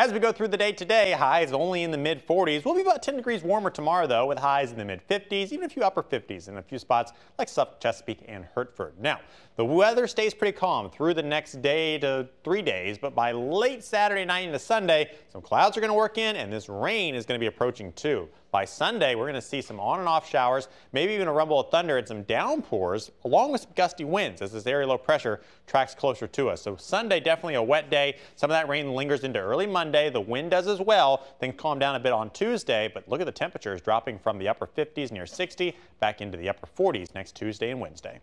As we go through the day today, highs only in the mid-40s. We'll be about 10 degrees warmer tomorrow, though, with highs in the mid-50s, even a few upper 50s in a few spots like Suffolk, Chesapeake, and Hertford. Now, the weather stays pretty calm through the next day to 3 days, but by late Saturday night into Sunday, some clouds are going to work in, and this rain is going to be approaching, too. By Sunday, we're going to see some on and off showers, maybe even a rumble of thunder and some downpours, along with some gusty winds as this area low pressure tracks closer to us. So Sunday, definitely a wet day. Some of that rain lingers into early Monday. The wind does as well. Things calm down a bit on Tuesday, but look at the temperatures dropping from the upper 50s near 60 back into the upper 40s next Tuesday and Wednesday.